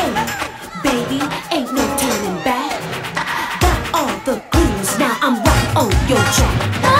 Hey, baby, ain't no turning back. Got all the clues, now I'm right on your track.